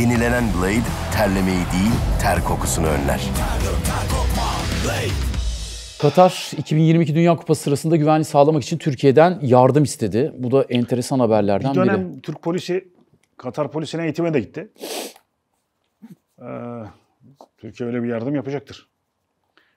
yenilenen Blade terlemeyi değil, ter kokusunu önler. Katar 2022 Dünya Kupası sırasında güvenliği sağlamak için Türkiye'den yardım istedi. Bu da enteresan haberlerden biri. Bir dönem biri. Türk polisi Katar polisine eğitime de gitti. Türkiye öyle bir yardım yapacaktır.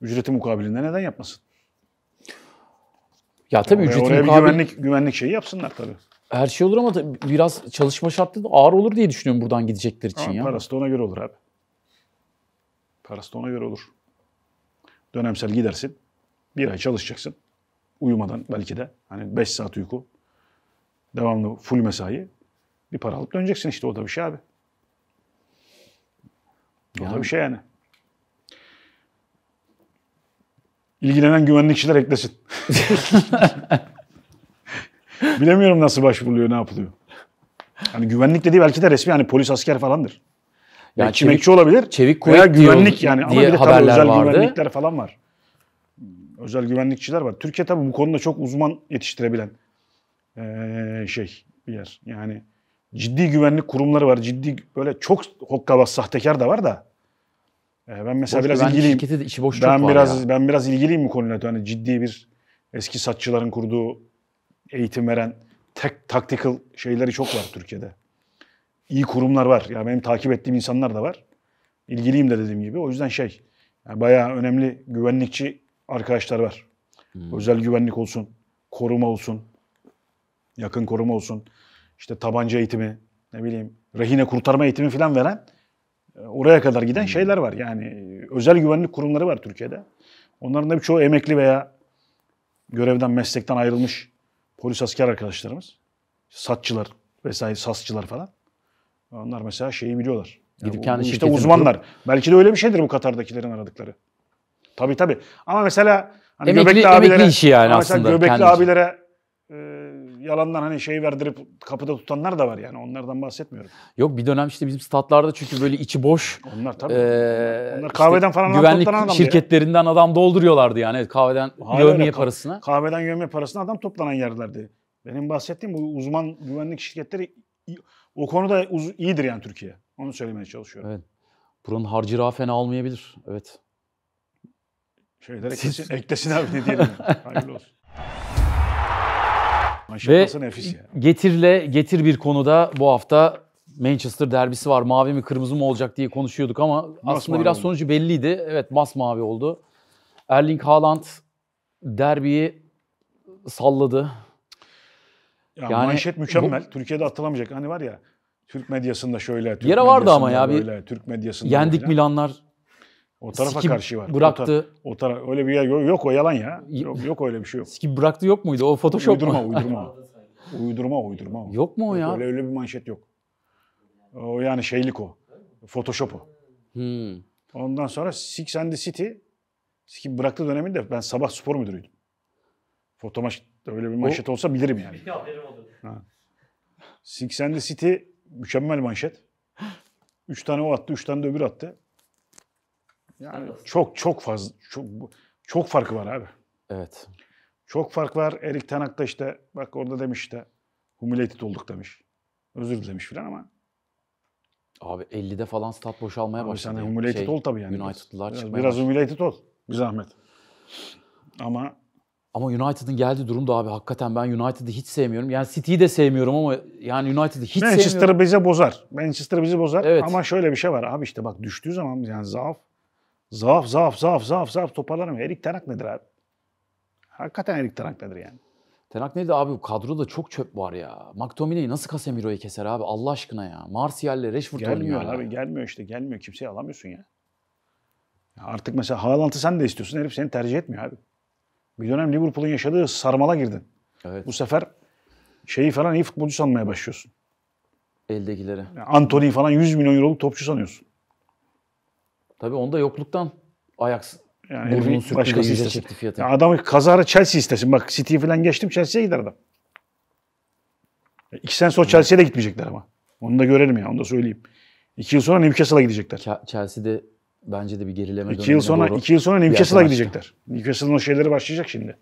Ücreti mukabilinde neden yapmasın? Ya tabii ücreti güvenlik şeyi yapsınlar tabii. Her şey olur ama biraz çalışma şartları da ağır olur diye düşünüyorum buradan gidecekler için ya. Parası da ona göre olur abi. Parası da ona göre olur. Dönemsel gidersin. Bir ay çalışacaksın. Uyumadan belki de. Hani 5 saat uyku. Devamlı full mesai. Bir para alıp döneceksin işte. O da bir şey abi. O da bir şey yani. İlgilenen güvenlikçiler eklesin. Bilemiyorum nasıl başvuruluyor, ne yapılıyor. Hani güvenlik dediği belki de resmi hani polis, asker falandır. Yani çimekçi olabilir. Çevik veya güvenlik diyor, yani. Ama bir de tabii özel vardı. Güvenlikler falan var. Özel güvenlikçiler var. Türkiye tabii bu konuda çok uzman yetiştirebilen bir yer. Yani ciddi güvenlik kurumları var. Ciddi böyle çok hokkabaz, sahtekar da var da. Ben mesela boş, biraz ilgiliyim. Ben biraz ilgiliyim bu konuyla. Yani ciddi bir eski satçıların kurduğu, eğitim veren tactical şeyleri çok var Türkiye'de. İyi kurumlar var. Yani benim takip ettiğim insanlar da var. İlgiliyim de dediğim gibi. O yüzden yani bayağı önemli güvenlikçi arkadaşlar var. Hmm. Özel güvenlik olsun, koruma olsun, yakın koruma olsun, işte tabanca eğitimi, ne bileyim, rehine kurtarma eğitimi falan veren, oraya kadar giden şeyler var. Yani özel güvenlik kurumları var Türkiye'de. Onların da birçoğu emekli veya görevden, meslekten ayrılmış polis, asker arkadaşlarımız. Satçılar vesaire, sasçılar falan. Onlar mesela şeyi biliyorlar. Yani gidip kendi işte uzmanlar. Kurup... Belki de öyle bir şeydir bu Katar'dakilerin aradıkları. Tabii tabii. Ama mesela hani göbekli abilere, işi yani aslında, göbekli abilere yalandan hani verdirip kapıda tutanlar da var yani. Onlardan bahsetmiyorum. Yok, bir dönem işte bizim statlarda çünkü böyle içi boş. Onlar tabii. Onlar kahveden falan güvenlik adam şirketlerinden adam dolduruyorlardı yani. Evet, kahveden yövmeye parasına. Kahveden yövmeye parasına adam toplanan yerlerdi. Benim bahsettiğim bu uzman güvenlik şirketleri. O konuda iyidir yani Türkiye. Onu söylemeye çalışıyorum. Evet. Buranın harcırağ fena olmayabilir. Evet. Eklesin abi, ne diyelim. Hayırlı olsun. Maşallahsa nefis yani. Getir bir konuda bu hafta Manchester derbisi var. Mavi mi kırmızı mı olacak diye konuşuyorduk ama aslında biraz sonucu belliydi. Evet, masmavi oldu. Erling Haaland derbiyi salladı. Yani manşet mükemmel. Bu, Türkiye'de atılamayacak. Hani var ya, Türk medyasında şöyle. Türk yere vardı ama ya. Böyle, bir Türk medyasında yendik böyle. Milanlar. O tarafa karşı var. Bıraktı. O tarafa öyle bir yer yok, o yalan ya. Yok öyle bir şey yok. Sikip bıraktı yok muydu? O Photoshop mu? Uydurma. Yok mu o ya? Öyle bir manşet yok. O yani şeylik o. Photoshop o. Hmm. Ondan sonra Six and the City sikip bıraktı döneminde ben sabah spor müdürüydüm. Öyle bir manşet olsa bilirim yani. Six and the City mükemmel manşet. 3 tane o attı, 3 tane de öbürü attı. Yani çok fazla, çok farkı var abi. Evet. Çok fark var. Erik ten Hag da işte bak orada demiş işte humiliated olduk demiş. Özür dilemiş filan ama. Abi 50'de falan stat boşalmaya başladı. Sen humiliated ol tabii yani. United'lılar çıkmaya biraz humiliated ol. Bir zahmet. Ama United'ın geldiği durum da abi, hakikaten ben United'ı hiç sevmiyorum. Yani City'yi de sevmiyorum ama yani United'ı hiç sevmiyorum. Manchester bize bozar. Evet. Ama şöyle bir şey var abi, işte bak düştüğü zaman yani zaaf toparlanamıyor. Erik ten Hag nedir abi? Hakikaten Erik ten Hag nedir yani? Ten Hag nedir abi? Kadroda çok çöp var ya. McTominay'i nasıl Casemiro'yu keser abi? Allah aşkına ya. Martial'le Rashford oynuyor abi. Gelmiyor. Kimseyi alamıyorsun ya. Artık mesela Haaland'ı sen de istiyorsun. Herif seni tercih etmiyor abi. Bir dönem Liverpool'un yaşadığı sarmala girdin. Evet. Bu sefer falan iyi futbolcu sanmaya başlıyorsun. Eldekileri. Yani Antony falan 100 milyon euroluk topçu sanıyorsun. Tabii onda yokluktan Ajax yani burnunu sürttüğünde yüze çekti fiyatı. Yani adamı kazara Chelsea istesin. Bak City'yi falan geçtim, Chelsea'ye gider adam. 2 sene sonra Chelsea'ye de gitmeyecekler ama. Onu da görelim ya, onu da söyleyeyim. 2 yıl sonra Newcastle'a gidecekler. Chelsea'de bence de bir gerileme dönemi. 2 yıl sonra Newcastle'a gidecekler. Newcastle'ın o şeyleri başlayacak şimdi.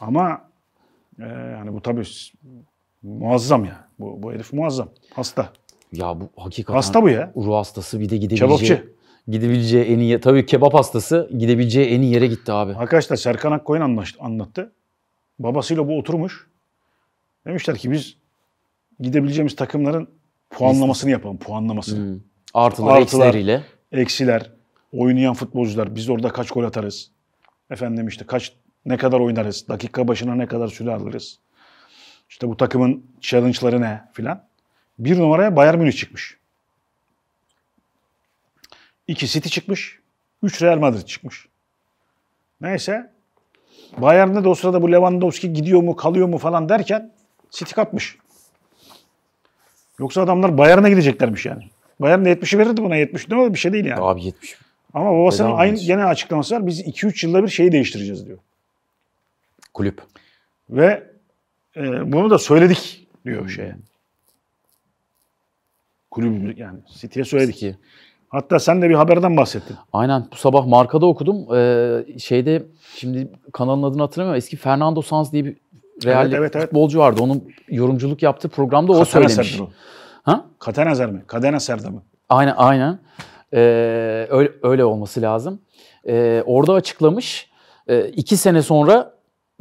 Ama yani bu tabii muazzam ya. Bu herif muazzam. Hasta. Ya bu hakikaten hasta bu ya. Ruh hastası, bir de gidebileceği en iyi, tabii kebap hastası, gidebileceği en iyi yere gitti abi. Arkadaşlar Serkan Akkoyun anlattı. Babasıyla bu oturmuş. Demişler ki biz gidebileceğimiz takımların puanlamasını yapalım. Puanlamasını. Hmm. Artılar, eksileriyle. Eksiler, oynayan futbolcular, biz orada kaç gol atarız? Efendim işte kaç, ne kadar oynarız? Dakika başına ne kadar süre alırız? İşte bu takımın challenge'ları ne filan. Bir numaraya Bayern Münih çıkmış. 2 City çıkmış. 3 Real Madrid çıkmış. Neyse. Bayern'de de o sırada bu Lewandowski gidiyor mu, kalıyor mu falan derken City kapmış. Yoksa adamlar Bayern'e gideceklermiş yani. Bayern de 70'i verirdi buna. 70 değil mi? Bir şey değil yani. Abi 70. Ama babasının aynı gene açıklaması var. Biz 2-3 yılda bir şeyi değiştireceğiz diyor. Kulüp. Ve bunu da söyledik diyor şeye. Kulüp yani City'ye söyledik. City. Hatta sen de bir haberden bahsettin. Aynen, bu sabah Marka'da okudum. Şeyde, şimdi kanalın adını hatırlamıyorum. Eski Fernando Sanz diye bir Real futbolcu vardı. Onun yorumculuk yaptığı programda Katana, o söylemiş. Serdi o. Ha? Katana Zerme. Katana Zerme. Aynen, aynen. Öyle olması lazım. Orada açıklamış. 2 sene sonra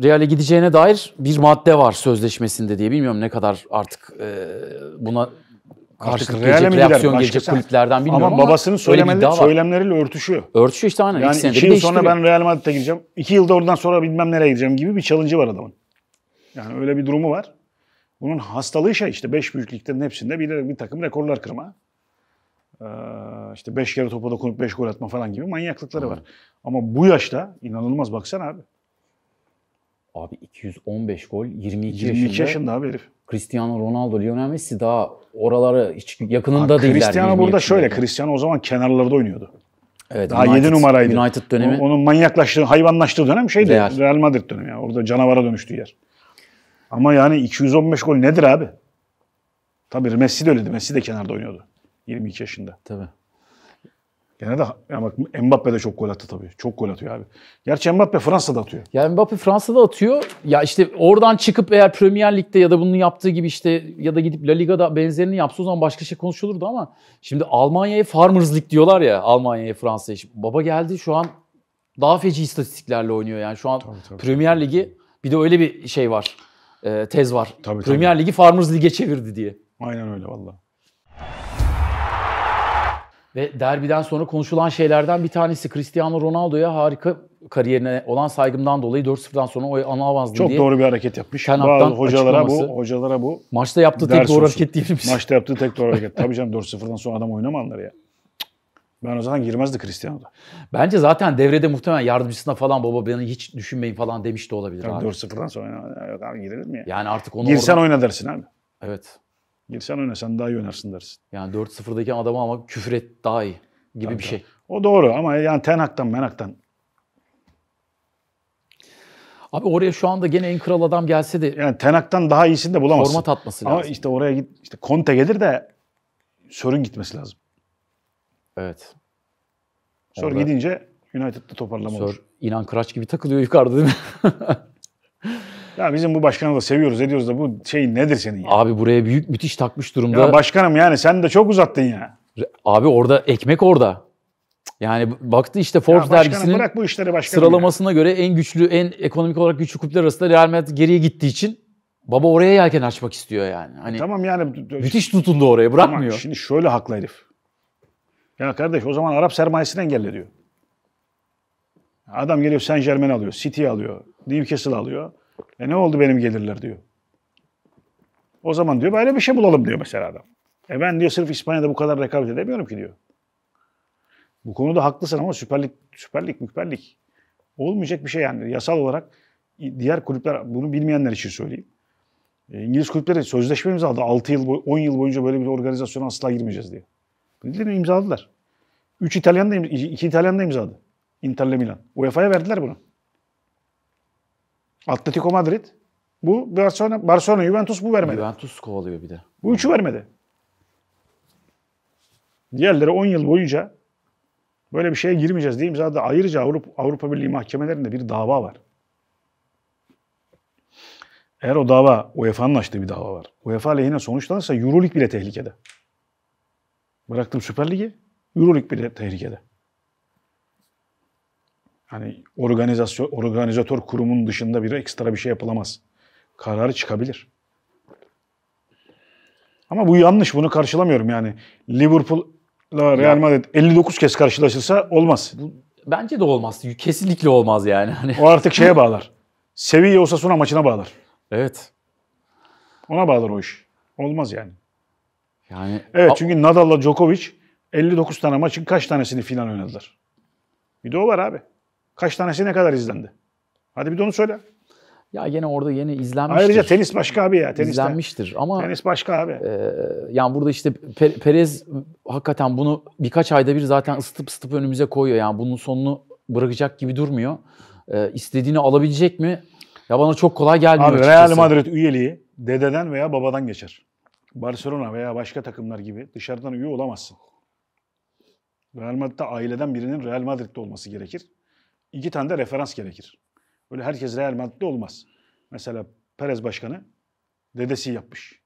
Real'e gideceğine dair bir madde var sözleşmesinde diye. Bilmiyorum ne kadar artık buna karşılık gelecek, reaksiyon gelecek kulüplerden bilmiyorum ama babasının söylemleriyle örtüşüyor. Örtüşüyor işte, aynen. Yani 2 yıl sonra ben Real Madrid'e gideceğim. 2 yılda oradan sonra bilmem nereye gideceğim gibi bir challenge'ı var adamın. Yani öyle bir durumu var. Bunun hastalığı şey işte 5 büyük liglerin hepsinde bir takım rekorlar kırma. İşte 5 kere topa dokunup 5 gol atma falan gibi manyaklıkları var. Ama bu yaşta inanılmaz, baksana abi. Abi 215 gol, 22 yaşında abi herif. Cristiano Ronaldo, Lionel Messi daha oralara hiç yakınında değiller. Cristiano burada şöyle, Cristiano o zaman kenarlarda oynuyordu. Evet, daha United, 7 numaraydı. United dönemi. Onun manyaklaştığı, hayvanlaştığı dönem şeydi. Real Madrid dönemi yani. Orada canavara dönüştüğü yer. Ama yani 215 gol nedir abi? Tabii Messi de öyleydi. Messi de kenarda oynuyordu. 22 yaşında. Tabii. Gene de ya bak, Mbappe de çok gol attı tabii. Çok gol atıyor abi. Gerçi Mbappe Fransa'da atıyor. Ya Mbappe Fransa'da atıyor. Ya işte oradan çıkıp eğer Premier Lig'de ya da bunun yaptığı gibi işte ya da gidip La Liga'da benzerini yapsa o zaman başka şey konuşulurdu ama şimdi Almanya'ya Farmers Lig diyorlar ya, Almanya'ya, Fransa'ya. Baba geldi şu an daha feci istatistiklerle oynuyor yani. Şu an tabii. Premier Lig'i, bir de öyle bir şey var. Tez var. Tabii, Premier Lig'i Farmers Lig'e çevirdi diye. Aynen öyle vallahi. Ve derbiden sonra konuşulan şeylerden bir tanesi Cristiano Ronaldo'ya harika kariyerine olan saygımdan dolayı 4-0'dan sonra o ana avazlı diye. Çok doğru bir hareket yapmış. Bazı hocalara bu, maçta yaptığı tek doğru hareket değil mi? Maçta yaptığı tek doğru hareket. Tabii canım, 4-0'dan sonra adam oynamayanlar ya. Ben o zaman girmezdi Cristiano'da. Bence zaten devrede muhtemelen yardımcısına falan baba beni hiç düşünmeyin falan demiş de olabilir. Tabii abi. 4-0'dan sonra girelim mi ya? Yani artık onu girsen oyna dersin abi. Evet. Girsen oynasan daha iyi oynarsın dersin. Yani 4-0'daki adamı ama küfür et daha iyi gibi tabii bir şey. O doğru ama yani Ten Hag'dan, Menak'tan. Abi oraya şu anda gene en kral adam gelse de... Yani Ten Hag'dan daha iyisini de bulamazsın. Format atması lazım. Ama işte oraya git, işte Conte gelir de Sör'ün gitmesi lazım. Evet. Sör gidince United'da toparlama olur. Sör İnan Kıraç gibi takılıyor yukarıda değil mi? Ya bizim bu başkanı da seviyoruz, ediyoruz da bu şey nedir senin ya? Abi buraya büyük müthiş takmış durumda. Ya başkanım yani sen de çok uzattın ya. Abi orada ekmek orada. Yani baktı işte Forbes dergisinin sıralamasına göre en güçlü, en ekonomik olarak güçlü kulüpler arasında Real Madrid geriye gittiği için baba oraya yelken açmak istiyor yani. Hani tamam yani. Müthiş tutundu oraya, bırakmıyor. Şimdi şöyle haklı herif. Ya kardeş o zaman Arap sermayesini engelle diyor. Adam geliyor Saint Germain'i alıyor, City'yi alıyor, Newcastle'ı alıyor. Ne oldu benim gelirler diyor. O zaman diyor böyle bir şey bulalım diyor mesela adam. Ben diyor sırf İspanya'da bu kadar rekabet edemiyorum ki diyor. Bu konuda haklısın ama Süper Lig olmayacak bir şey yani. Yasal olarak diğer kulüpler, bunu bilmeyenler için söyleyeyim. İngiliz kulüpleri sözleşme imzaladı. 6 yıl, 10 yıl boyunca böyle bir organizasyona asla girmeyeceğiz diye. Bildiğin imzaladılar. 3 İtalyan da, 2 İtalyan da imzaladı. Inter'le Milan. UEFA'ya verdiler bunu. Atletico Madrid, bu Barcelona, Juventus bu vermedi. Juventus kovalıyor bir de. Bu üçü vermedi. Diğerleri 10 yıl boyunca böyle bir şeye girmeyeceğiz diye imzaladı. Ayrıca Avrupa Birliği mahkemelerinde bir dava var. Eğer o dava UEFA'nın açtığı bir dava var. UEFA lehine sonuçlanırsa Euro Lig bile tehlikede. Bıraktım Süper Lig'i. Euro Lig bile tehlikede. Hani organizatör kurumun dışında bir ekstra bir şey yapılamaz. Kararı çıkabilir. Ama bu yanlış. Bunu karşılamıyorum yani. Liverpool'la Real Madrid 59 kez karşılaşırsa olmaz. Bence de olmaz. Kesinlikle olmaz yani. O artık şeye bağlar. Sevilla Osasuna maçına bağlar. Evet. Ona bağlar o iş. Olmaz yani. Evet çünkü Nadal'la Djokovic 59 tane maçın kaç tanesini final oynadılar? Bir de o var abi. Kaç tanesi ne kadar izlendi? Hadi bir de onu söyle. Ya gene orada yeni izlenmiştir. Ayrıca tenis başka abi ya. Teniste. İzlenmiştir ama... Tenis başka abi. Yani burada işte Perez hakikaten bunu birkaç ayda bir zaten ısıtıp ısıtıp önümüze koyuyor. Yani bunun sonunu bırakacak gibi durmuyor. İstediğini alabilecek mi? Ya bana çok kolay gelmiyor abi, açıkçası. Real Madrid üyeliği dededen veya babadan geçer. Barcelona veya başka takımlar gibi dışarıdan üye olamazsın. Real Madrid'de aileden birinin Real Madrid'de olması gerekir. 2 tane de referans gerekir. Öyle herkes Real Madrid'de olmaz. Mesela Perez başkanı dedesi yapmış.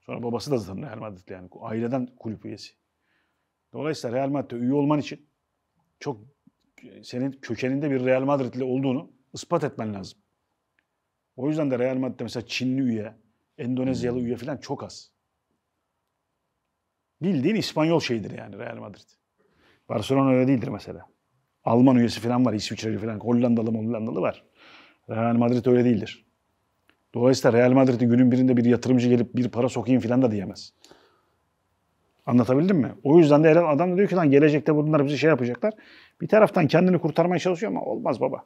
Sonra babası da zaten Real Madrid'de yani. Aileden kulüp üyesi. Dolayısıyla Real Madrid'de üye olman için çok senin kökeninde bir Real Madrid'li olduğunu ispat etmen lazım. O yüzden de Real Madrid'de mesela Çinli üye, Endonezyalı üye falan çok az. Bildiğin İspanyol şeyidir yani Real Madrid. Barcelona öyle değildir mesela. Alman üyesi falan var, İsviçreli falan, Hollandalı var. Real Madrid öyle değildir. Dolayısıyla Real Madrid'in günün birinde bir yatırımcı gelip bir para sokayım falan da diyemez. Anlatabildim mi? O yüzden de adam da diyor ki lan gelecekte bunlar bizi şey yapacaklar. Bir taraftan kendini kurtarmaya çalışıyor ama olmaz baba.